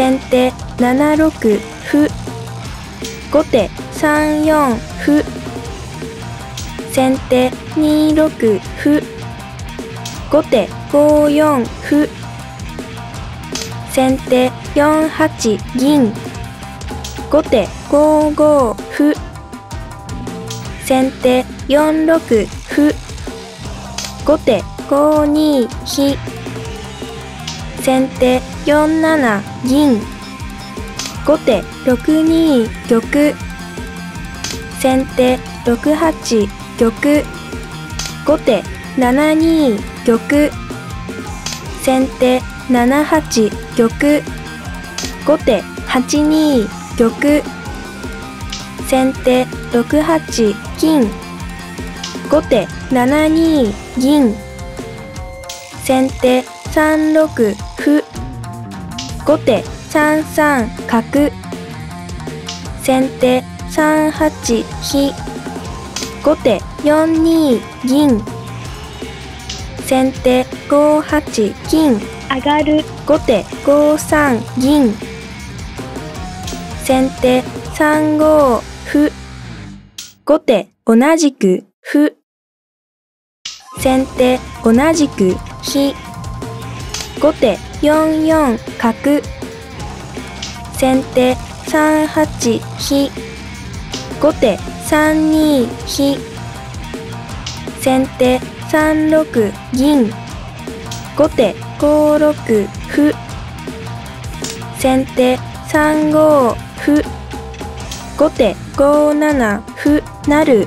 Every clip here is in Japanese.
先手7六歩、後手3四歩、先手2六歩、後手5四歩、先手4八銀、後手5五歩、先手4六歩、後手5二飛、先手4七銀、後手6二玉、先手6八玉、後手7二玉、先手7八玉、後手8二玉、先手6八金、後手7二銀、先手3六歩、後手3三角、先手3八飛、後手4二銀、先手5八金上がる、後手5三銀、先手3五歩、後手同じく歩、先手同じく飛、後手4四角、先手3八飛、後手3二飛、先手3六銀、後手5六歩、先手3五歩、後手5七歩成、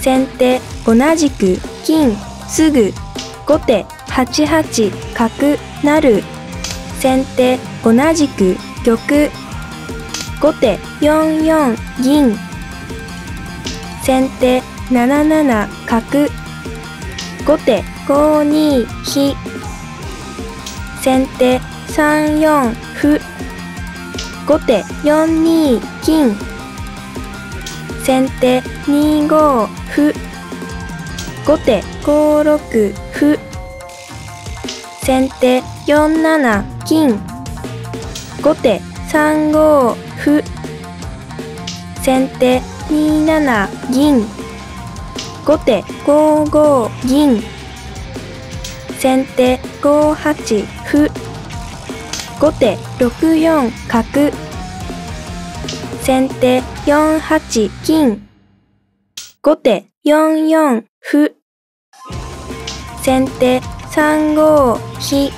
先手同じく金すぐ、後手8八角成、先手同じく玉、後手4四銀、先手7七角、後手5二飛、先手3四歩、後手4二金、先手2五歩、後手5六歩、先手4七金、後手3五歩、先手2七銀、後手5五銀、先手5八歩、後手6四角、先手4八金、後手4四歩、先手3五飛、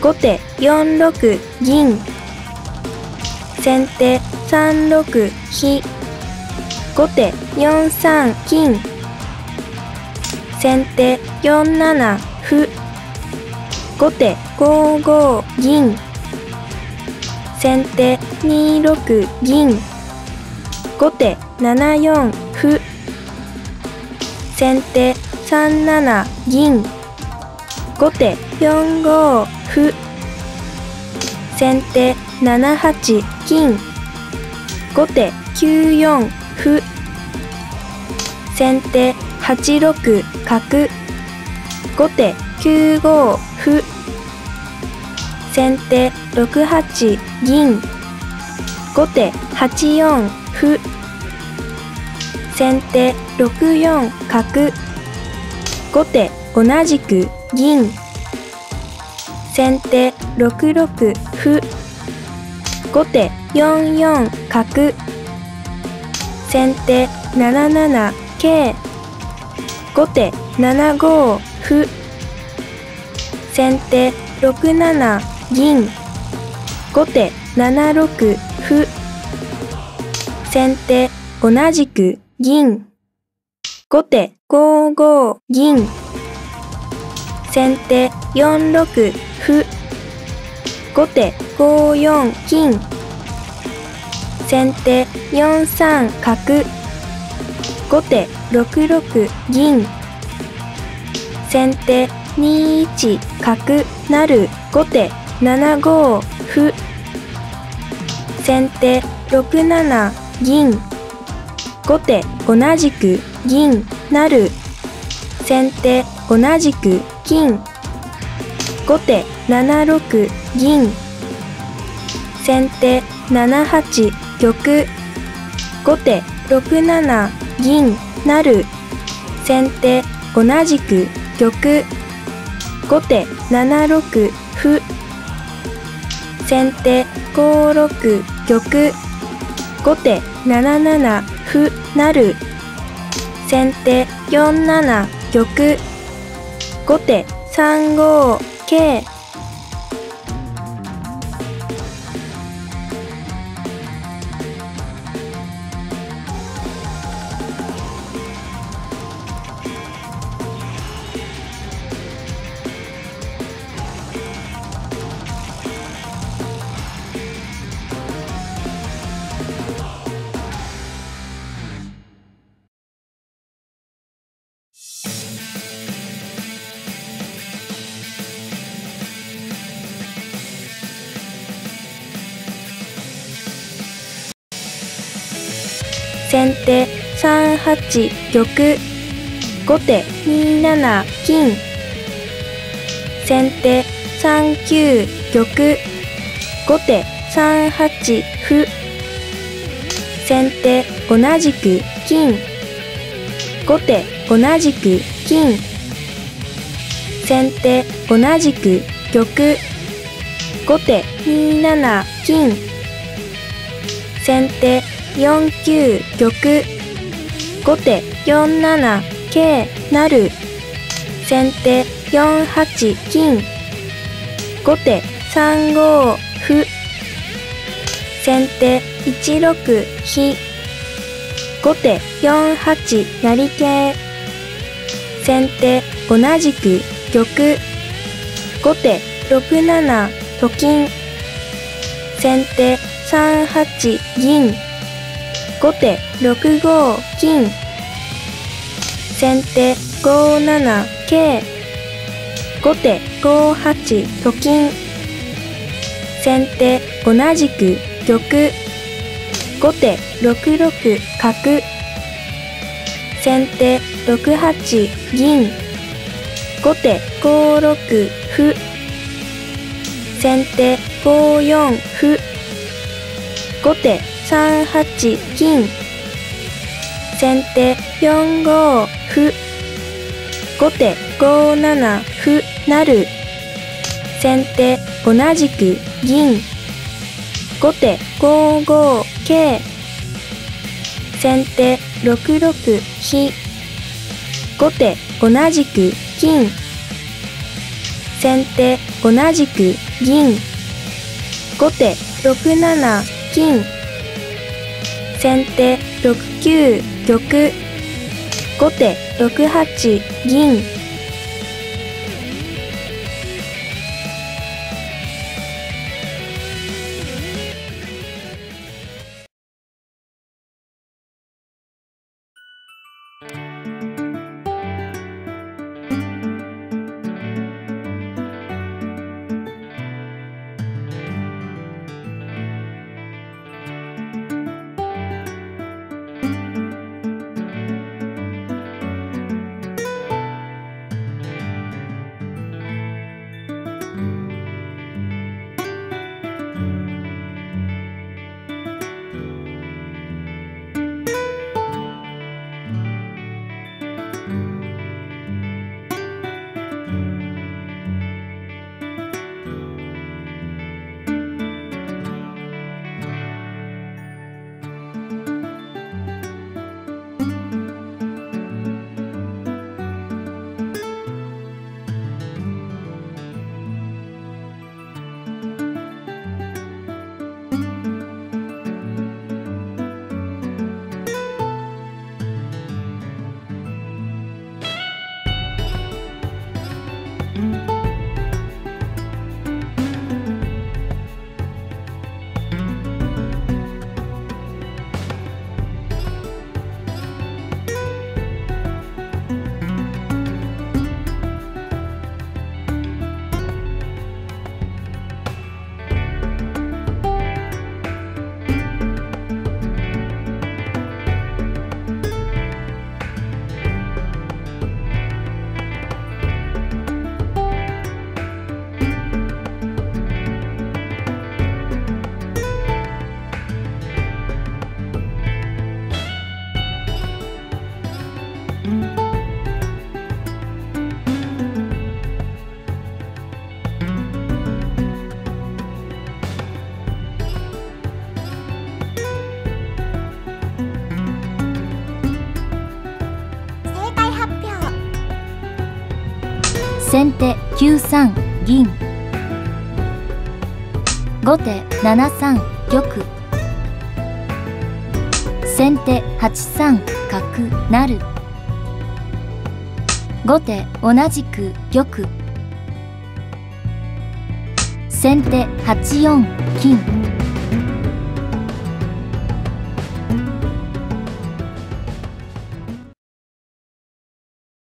後手4六銀、先手3六飛、後手4三金、先手4七歩、後手5五銀、先手2六銀、後手7四歩、先手3七銀、後手4五歩、先手7八金、後手9四歩、先手8六角、後手9五歩、先手6八銀、後手8四歩、先手6四角、後手同じく銀、先手6六歩、後手4四角、先手7七桂、後手7五歩、先手6七銀、後手7六歩、先手同じく銀、後手5五銀、先手4六歩、後手5四金、先手4三角、後手6六銀、先手2一角成、後手7五歩、先手6七銀、後手同じく銀成、先手同じく金、後手7六銀、先手7八玉、後手6七銀成、先手同じく玉、後手7六歩、先手5六玉、後手7七歩成、先手4七玉、後手3五桂。先手3八玉、後手2七金、先手3九玉、後手3八歩、先手同じく金、後手同じく金、先手同じく玉、後手2七金、先手4九玉、後手4七桂成、先手4八金、後手3五歩、先手1六飛、後手4八成桂、先手同じく玉、後手6七と金、先手3八銀、後手6五金、先手5七桂、後手5八と金、先手同じく玉、後手6六角、先手6八銀、後手5六歩、先手5四歩、後手3八金、先手4五歩、後手5七歩成、先手同じく銀、後手5五桂、先手6六飛、後手同じく金、先手同じく銀、後手6七金、先手6九玉、後手6八銀。先手9三銀、後手7三玉、先手8三角成、後手同じく玉、先手8四金。